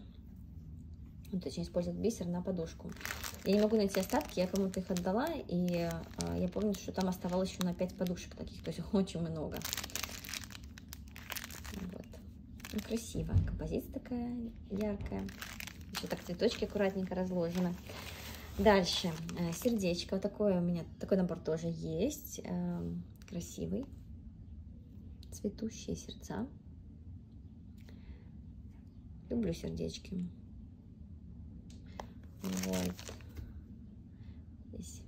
Ну, точнее, использовать бисер на подушку. Я не могу найти остатки, я кому-то их отдала, и я помню, что там оставалось еще на 5 подушек таких, то есть их очень много. Вот. Ну, красиво. Композиция такая яркая. Еще так цветочки аккуратненько разложены. Дальше. Сердечко. Вот такое у меня, такой набор тоже есть. Красивый. Цветущие сердца. Люблю сердечки. Вот. Здесь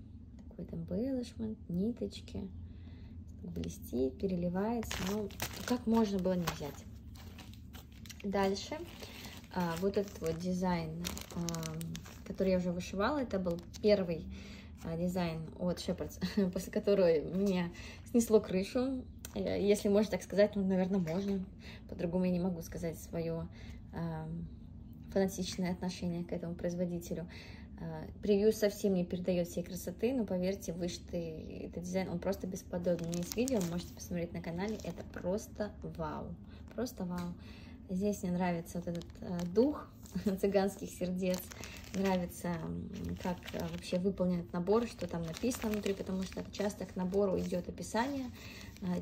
такой там эмбеллишмент, ниточки. Блестит, переливается. Ну, как можно было не взять. Дальше. Вот этот вот дизайн, который я уже вышивала. Это был первый дизайн от Шепардс, после которого мне снесло крышу. Если можно так сказать, ну, наверное, можно. По-другому я не могу сказать свое фанатичное отношение к этому производителю. Превью совсем не передает всей красоты, но поверьте, вышитый этот дизайн, он просто бесподобный. У меня есть видео, можете посмотреть на канале, это просто вау. Просто вау. Здесь мне нравится вот этот дух цыганских сердец, нравится, как вообще выполнен этот набор, что там написано внутри, потому что часто к набору идет описание,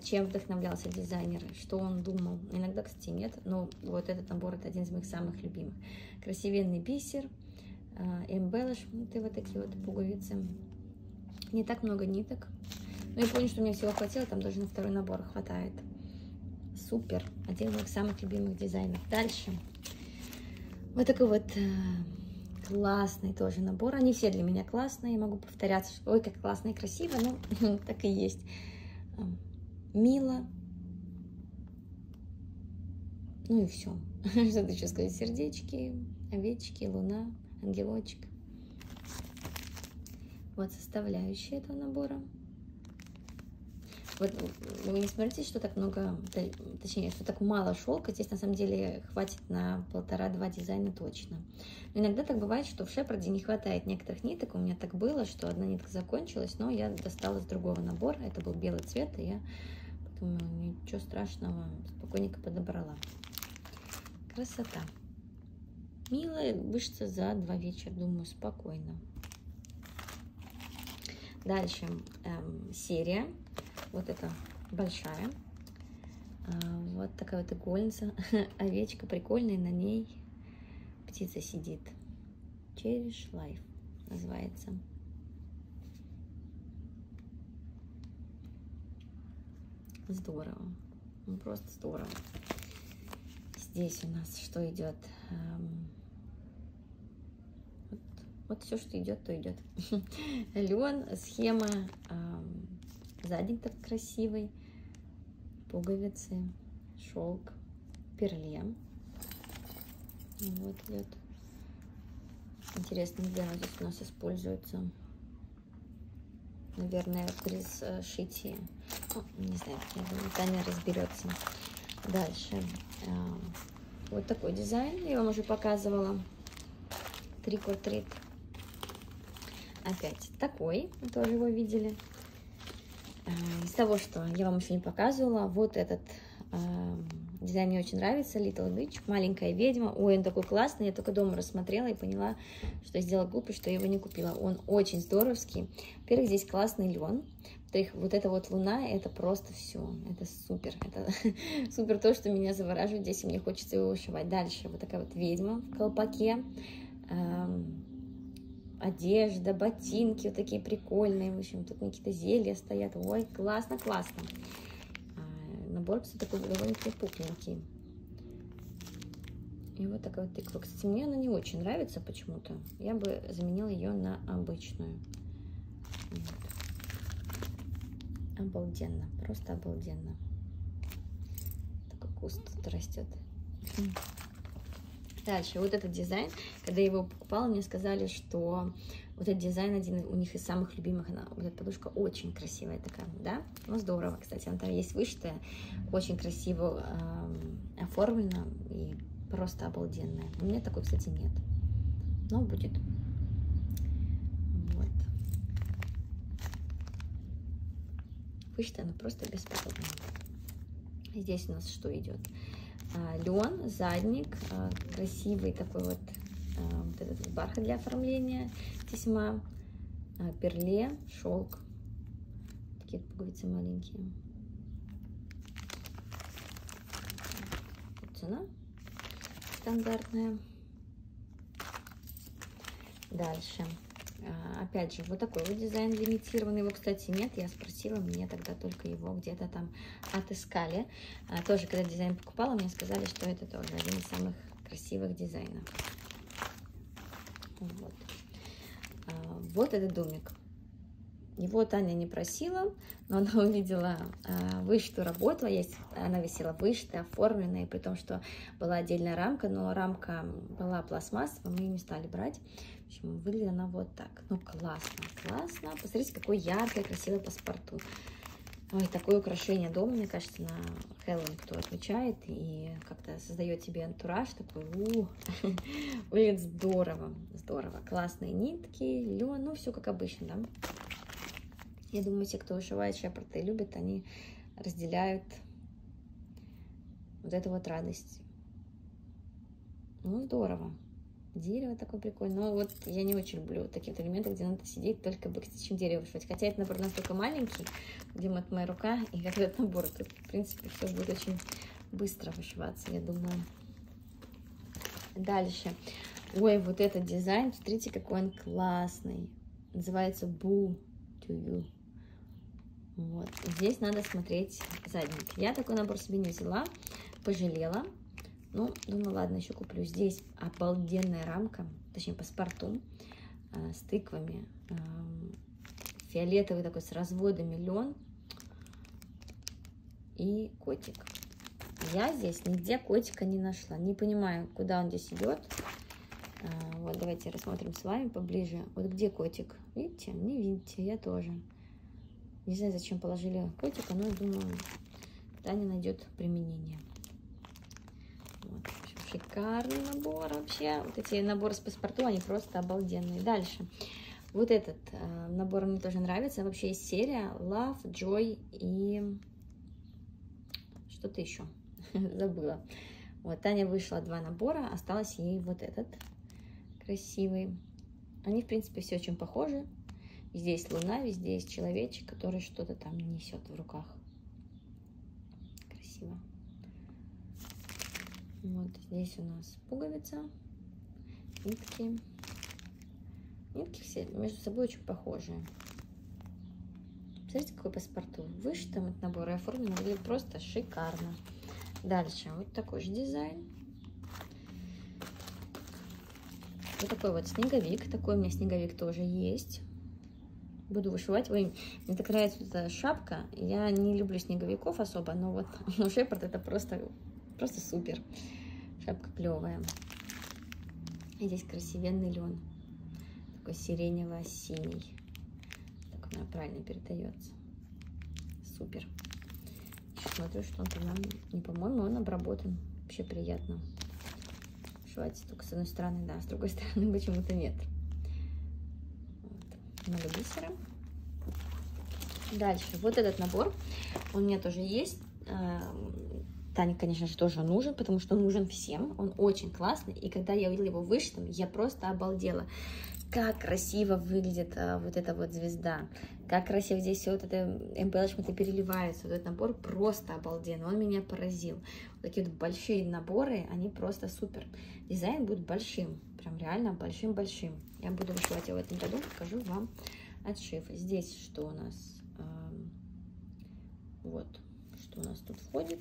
чем вдохновлялся дизайнер, что он думал. Иногда, кстати, нет, но вот этот набор — это один из моих самых любимых. Красивенный бисер, эмбеллиш, вот такие вот пуговицы. не так много ниток. Но я помню, что мне всего хватило, там даже на второй набор хватает. Супер. Один из моих самых любимых дизайнов. Дальше. Вот такой вот классный тоже набор. Они все для меня классные. Я могу повторяться, что ой, как классно и красиво. Ну, так и есть. Мило. Ну и все. Что-то еще сказать. Сердечки, овечки, луна, ангелочек. Вот составляющие этого набора. Вот вы не смотрите, что так много, точнее, что так мало шелка. Здесь на самом деле хватит на 1,5-2 дизайна точно. Но иногда так бывает, что в Шепарде не хватает некоторых ниток. У меня так было, что одна нитка закончилась, но я достала с другого набора. Это был белый цвет, и я подумала, ничего страшного, спокойненько подобрала. Красота. Милая, вышится за 2 вечера, думаю, спокойно. Дальше серия. Вот это большая. Вот такая вот игольница. Овечка прикольная, на ней птица сидит. Cherish Life называется. Здорово. Ну, просто здорово. Здесь у нас что идет? Вот все, что идет, то идет. Лен, схема. Задник так красивый, пуговицы, шелк, перле. Вот идет. Интересно, где оно здесь у нас используется. Наверное, при сшитии. Не знаю, я думаю, Таня разберется. Дальше. Вот такой дизайн. Я вам уже показывала. Трик-ор-трик. Опять такой. Вы тоже его видели. Из того, что я вам еще не показывала, вот этот дизайн мне очень нравится, Little Witch, маленькая ведьма. Ой, он такой классный, я только дома рассмотрела и поняла, что сделала глупость, что я его не купила. Он очень здоровский. Во-первых, здесь классный лен. Во-вторых, вот эта вот луна, это просто все, это супер. Это супер то, что меня завораживает здесь, и мне хочется его вышивать. Дальше вот такая вот ведьма в колпаке. Одежда, ботинки вот такие прикольные. В общем, тут какие-то зелья стоят. Ой, классно, классно. Набор, кстати, такой довольно-таки пухленький. И вот такая вот тыква. Кстати, мне она не очень нравится почему-то. Я бы заменила ее на обычную. Вот. Обалденно, просто обалденно. Такой куст тут растет. Дальше, вот этот дизайн, когда я его покупала, мне сказали, что вот этот дизайн один у них из самых любимых. Она, вот эта подушка очень красивая такая, да? Ну, здорово, кстати, она там есть вышитая, очень красиво оформлена и просто обалденная. У меня такой, кстати, нет, но будет. Вот. Вышитая она просто бесподобная. Здесь у нас что идет? Лен, задник, красивый такой вот, вот этот вот бархат для оформления, тесьма, перле, шелк, такие пуговицы маленькие. Цена стандартная. Дальше, опять же, вот такой вот дизайн лимитированный. Его, кстати, нет. Я спросила, мне тогда только его где-то там отыскали. Тоже, когда дизайн покупала, мне сказали, что это тоже один из самых красивых дизайнов. Вот, вот этот домик. Его Таня не просила, но она увидела вышитую работу. Есть, она висела вышитая, оформленная, при том, что была отдельная рамка, но рамка была пластмассовая, мы ее не стали брать. В общем, выглядит она вот так. Ну, классно, классно. Посмотрите, какой яркий, красивый паспорту. Ой, такое украшение дома, мне кажется, на Хэллоуин кто отвечает. И как-то создает тебе антураж такой. Выглядит здорово, здорово. Классные нитки, лен, ну, все как обычно, да? Я думаю, те, кто вышивает шепард и любит, они разделяют вот эту вот радость. Ну, здорово. Дерево такое прикольное. Но вот я не очень люблю такие вот элементы, где надо сидеть только бэкстичным деревом шивать. Хотя это набор настолько маленький, где вот моя рука, и как этот набор, в принципе, все будет очень быстро вышиваться, я думаю. Дальше. Ой, вот этот дизайн, смотрите, какой он классный. Называется Бу. to you. Вот. Здесь надо смотреть задник. Я такой набор себе не взяла, пожалела. Ну, думаю, ладно, еще куплю. Здесь обалденная рамка, точнее, паспорту с тыквами. Фиолетовый такой с разводами лен и котик. Я здесь нигде котика не нашла. Не понимаю, куда он здесь идет. Вот, давайте рассмотрим с вами поближе. Вот где котик? Видите? Не видите, я тоже. Не знаю, зачем положили котика, но, думаю, Таня найдет применение. Вот. Шикарный набор вообще. Вот эти наборы с паспорту, они просто обалденные. Дальше. Вот этот набор мне тоже нравится. Вообще есть серия Love, Joy и... что-то еще. Забыла. Вот, Таня вышла 2 набора, осталось ей вот этот красивый. Они, в принципе, все очень похожи. Везде есть луна, везде есть человечек, который что-то там несет в руках. Красиво. Вот здесь у нас пуговица, нитки. Нитки все между собой очень похожие. Смотрите, какой паспорту. Вышит там этот набор и оформлен, выглядит просто шикарно. Дальше вот такой же дизайн. Вот такой вот снеговик. Такой у меня снеговик тоже есть. Буду вышивать. Ой, мне так нравится эта шапка. Я не люблю снеговиков особо, но вот но Шепард это просто супер. Шапка клевая. И здесь красивенный лен. Такой сиренево-синий. Так она правильно передается. Супер. Смотрю, что он там, не по-моему, он обработан. Вообще приятно. Шивается только с одной стороны, да, с другой стороны почему-то нет. Много бисера. Дальше. Вот этот набор. Он у меня тоже есть. Тане, конечно же, тоже нужен, потому что он нужен всем. Он очень классный. И когда я увидела его вышитым, я просто обалдела. Как красиво выглядит вот эта вот звезда. Как красиво здесь все вот это эмбеллишменты переливаются. Вот этот набор просто обалденный. Он меня поразил. Вот такие вот большие наборы, они просто супер. Дизайн будет большим. Прям реально большим-большим. Я буду вышивать его в этом году. Покажу вам отшив. Здесь что у нас? Вот. Что у нас тут входит?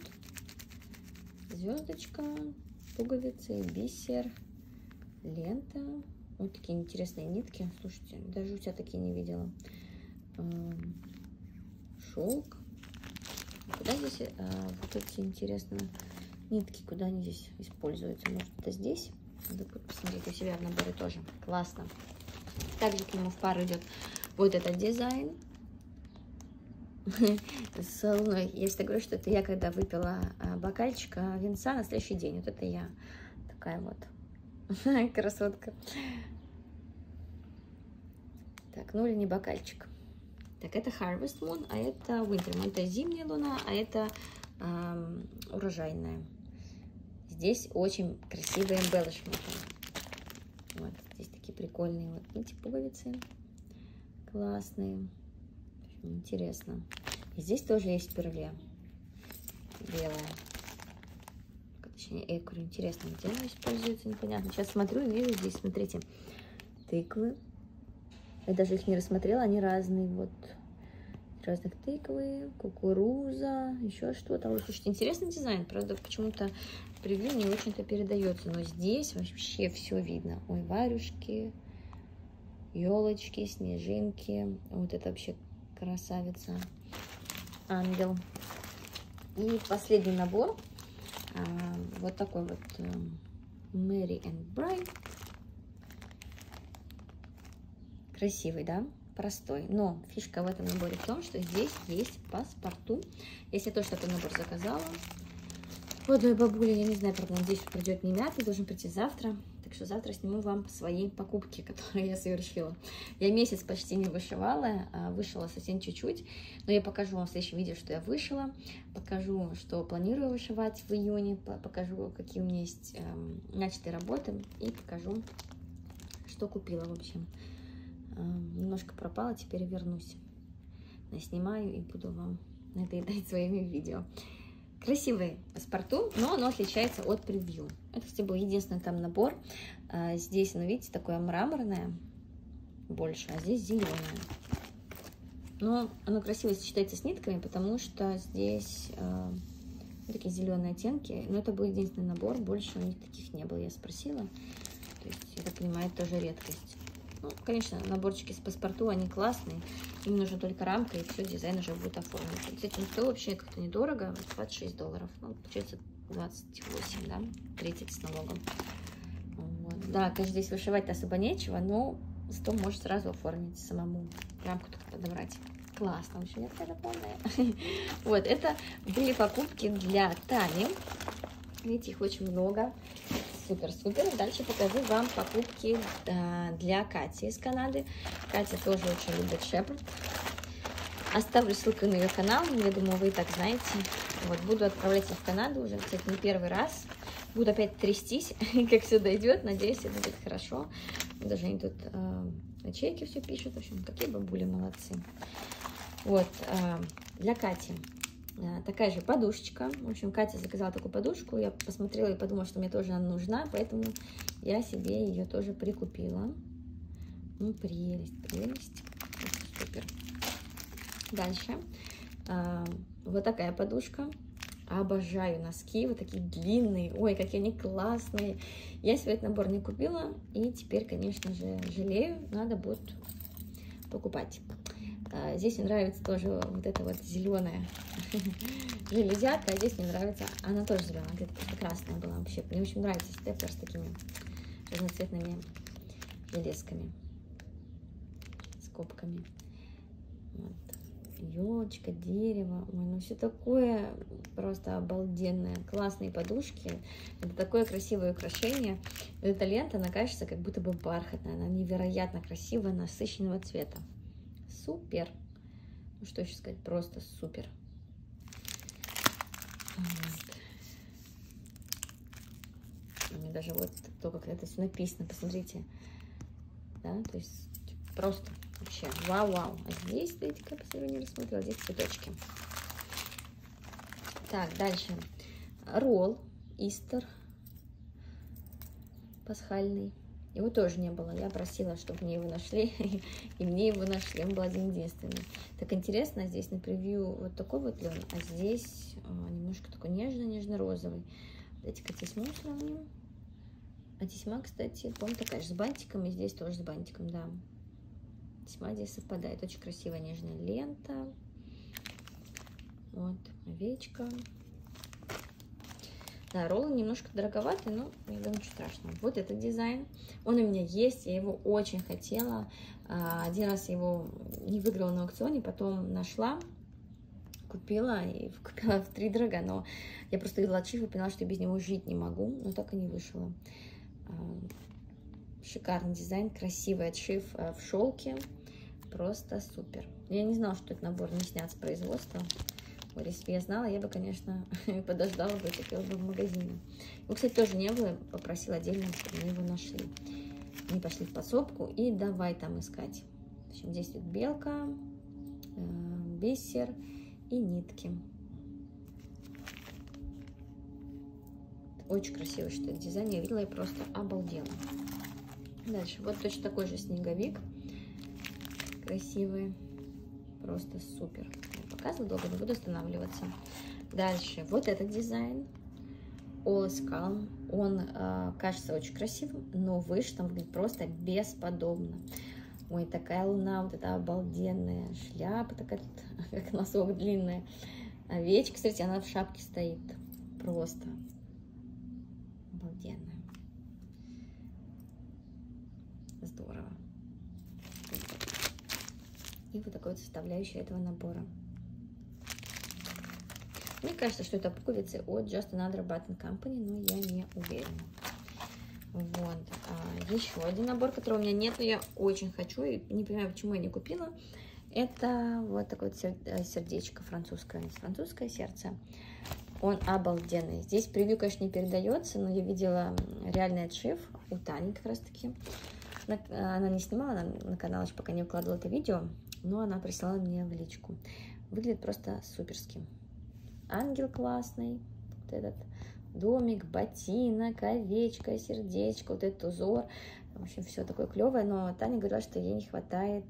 Звездочка, пуговицы, бисер, лента. Вот такие интересные нитки. Слушайте, даже у тебя такие не видела. Шелк. Куда здесь вот эти интересные нитки? Куда они здесь используются? Может, это здесь? Надо посмотреть у себя в наборе тоже. Классно. Также к нему в пару идет вот этот дизайн. С луной. Я всегда говорю, что это я, когда выпила бокальчик винца на следующий день. Вот это я. Такая вот. Красотка. Так, ну или не бокальчик. Так, это Harvest Moon, а это Winter Moon. Это зимняя луна, а это урожайная. Здесь очень красивые эмбеллишменты. Вот, здесь такие прикольные вот эти пуговицы. Классные. Интересно. И здесь тоже есть перле. Белая. Экур. Интересно, где она используется, непонятно. Сейчас смотрю и вижу здесь, смотрите, тыквы. Я даже их не рассмотрела, они разные. Вот разных тыквы, кукуруза, еще что-то. Вот, слушайте, интересный дизайн, правда, почему-то в превью не очень-то передается. Но здесь вообще все видно. Ой, варюшки, елочки, снежинки. Вот это вообще красавица. Ангел. И последний набор. Вот такой вот Mary and Bright. Красивый, да? Простой. Но фишка в этом наборе в том, что здесь есть паспорту. Если я тоже такой набор заказала. Вот, моя бабуля, я не знаю, правда, надеюсь, что придет не мятый, должен прийти завтра. Так что завтра сниму вам свои покупки, которые я совершила. Я месяц почти не вышивала, вышила совсем чуть-чуть. Но я покажу вам в следующем видео, что я вышила. Покажу, что планирую вышивать в июне. Покажу, какие у меня есть начатые работы. И покажу, что купила, в общем. Немножко пропала, теперь вернусь. Я снимаю и буду вам надоедать своими видео. Красивый паспорту, но оно отличается от превью. Это, кстати, был единственный там набор. Здесь, ну, видите, такое мраморное больше, а здесь зеленое. но оно красиво сочетается с нитками, потому что здесь такие зеленые оттенки, но это был единственный набор, больше у них таких не было, я спросила. То есть, я так понимаю, это тоже редкость. Ну, конечно, наборчики с паспорту, они классные, им нужна только рамка, и все, дизайн уже будет оформлен. Кстати, он стоил вообще как-то недорого, $26, ну, получается 28, да, 30 с налогом. Вот. Да, конечно, здесь вышивать-то особо нечего, но стол можешь сразу оформить самому, рамку только подобрать. Классно, в общем, я тоже помню. Вот, это были покупки для Тани. Видите, их очень много. Супер-супер. Дальше покажу вам покупки для Кати из Канады. Катя тоже очень любит Шепард. Оставлю ссылку на ее канал. Я думаю, вы и так знаете. Вот, буду отправляться в Канаду уже, кстати, не первый раз. Буду опять трястись, как все дойдет. Надеюсь, это будет хорошо. Даже они тут ячейки все пишут. В общем, какие бабули молодцы. Вот, для Кати такая же подушечка. В общем, Катя заказала такую подушку. Я посмотрела и подумала, что мне тоже она нужна, поэтому я себе ее тоже прикупила. Ну, прелесть, прелесть. Супер. Дальше. Вот такая подушка. Обожаю носки, вот такие длинные. Ой, какие они классные. Я себе этот набор не купила, и теперь, конечно же, жалею. Надо будет покупать. Здесь мне нравится тоже вот эта вот зеленая железяка, а здесь мне нравится, она тоже зеленая, где-то красная была вообще. Мне очень нравится степлер с такими разноцветными железками, скобками. Вот. Елочка, дерево, ой, ну все такое просто обалденное, классные подушки, это такое красивое украшение. Эта лента, она кажется как будто бы бархатная, она невероятно красивая, насыщенного цвета. Супер. Ну, что еще сказать, просто супер. Вот. Мне даже вот то, как это все написано, посмотрите. Да, то есть просто вообще вау-вау. А здесь, видите, как я не рассмотрела, здесь цветочки. Так, дальше. Ролл, Истер, пасхальный. Его тоже не было. Я просила, чтобы мне его нашли. И мне его нашли. Он был один-единственный. Так интересно, здесь на превью вот такой вот лен, а здесь немножко такой нежно-розовый. Давайте-ка тесьму сравним. А тесьма, кстати, по-моему, такая же с бантиком. И здесь тоже с бантиком, да. Тесьма здесь совпадает. Очень красивая нежная лента. Вот, овечка. Да, роллы немножко дороговатые, но я думаю, ничего страшного. Вот этот дизайн. Он у меня есть, я его очень хотела. Один раз я его не выиграла на аукционе, потом нашла, купила и купила втридорога, но я просто видела чиф и поняла, что я без него жить не могу, но так и не вышла. Шикарный дизайн, красивый отшив в шелке, просто супер. Я не знала, что этот набор не снят с производства. Если бы я знала, я бы, конечно, подождала бы и купила бы в магазине. Его, кстати, тоже не было. Попросила отдельно, чтобы мы его нашли. Мы пошли в подсобку и давай там искать. В общем, здесь вот белка, бисер и нитки. Очень красиво, что этот дизайн. Я видела и просто обалдела. Дальше. Вот точно такой же снеговик. Красивый. Просто супер. Долго не буду останавливаться. Дальше вот этот дизайн All is Calm. Он кажется очень красивым, но выше там выглядит просто бесподобно. Ой, такая луна, вот эта обалденная шляпа, такая как носок длинная. Овечка, кстати, она в шапке стоит. Просто обалденная. Здорово. И вот такой вот составляющий этого набора. Мне кажется, что это пуговицы от Just Another Button Company, но я не уверена. Вот. Еще один набор, которого у меня нет, но я очень хочу. И не понимаю, почему я не купила. Это вот такое вот сердечко французское. Французское сердце. Он обалденный. Здесь превью, конечно, не передается, но я видела реальный отшив у Тани как раз таки. Она не снимала, она на канал еще пока не укладывала это видео, но она прислала мне в личку. Выглядит просто суперски. Ангел классный, вот этот домик, ботинок, овечка, сердечко, вот этот узор, В общем, все такое клевое, но Таня говорила, что ей не хватает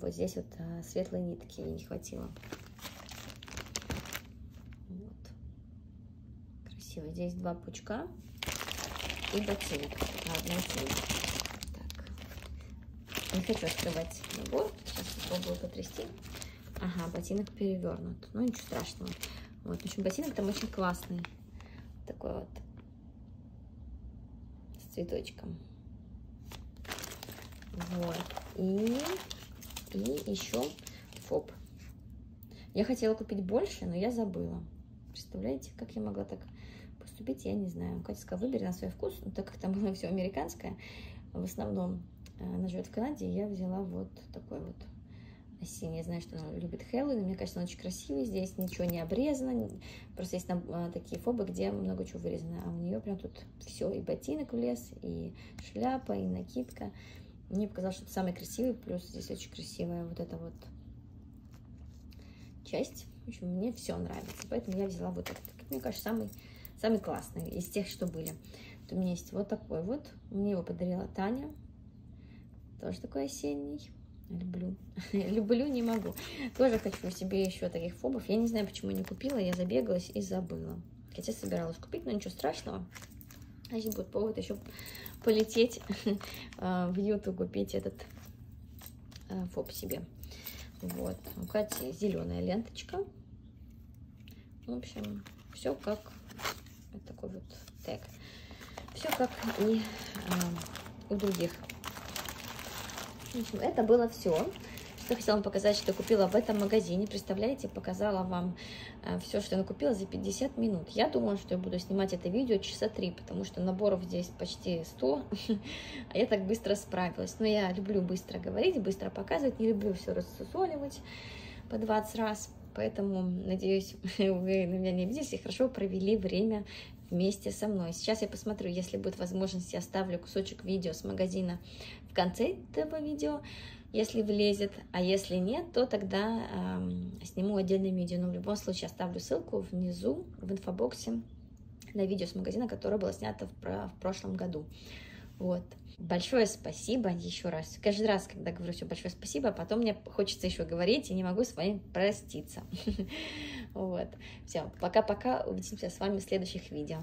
вот здесь вот светлой нитки, ей не хватило. Вот. Красиво. Здесь два пучка и ботинок на одной теме. Так. Не хочу открывать набор, сейчас попробую потрясти. Ага, ботинок перевернут, ну ничего страшного. Вот, в общем, ботинок там очень классный, такой вот, с цветочком. Вот, и еще фоб. Я хотела купить больше, но я забыла. Представляете, как я могла так поступить, я не знаю. Катя сказала, выбери на свой вкус, но так как там было все американское, в основном она живет в Канаде, я взяла вот такой вот осенний. Я знаю, что она любит Хэллоуин, мне кажется, он очень красивый, здесь ничего не обрезано, просто есть там такие фобы, где много чего вырезано, а у нее прям тут все, и ботинок влез, и шляпа, и накидка. Мне показалось, что это самый красивый, плюс здесь очень красивая вот эта вот часть. В общем, мне все нравится, поэтому я взяла вот этот. Мне кажется, самый классный из тех, что были. Вот у меня есть вот такой вот. Мне его подарила Таня. Тоже такой осенний. Люблю. Люблю, не могу. Тоже хочу себе еще таких фобов. Я не знаю, почему не купила. Я забегалась и забыла. Хотя собиралась купить, но ничего страшного. Значит, будет повод еще полететь в Юту купить этот фоб себе. Вот. У Кати зеленая ленточка. В общем, все как... Вот такой вот тег. Все как и у других. В общем, это было все, что хотела вам показать, что я купила в этом магазине. Представляете, показала вам все, что я накупила за 50 минут. Я думала, что я буду снимать это видео часа 3, потому что наборов здесь почти 100, а я так быстро справилась. Но я люблю быстро говорить, быстро показывать, не люблю все рассусоливать по 20 раз. Поэтому, надеюсь, вы на меня не обиделись и хорошо провели время вместе со мной. Сейчас я посмотрю, если будет возможность, я оставлю кусочек видео с магазина в конце этого видео, если влезет. А если нет, то тогда сниму отдельное видео. Но в любом случае оставлю ссылку внизу в инфобоксе на видео с магазина, которое было снято в прошлом году. Вот. Большое спасибо еще раз. Каждый раз, когда говорю все большое спасибо, потом мне хочется еще говорить и не могу с вами проститься. Вот. Все, пока-пока. Увидимся с вами в следующих видео.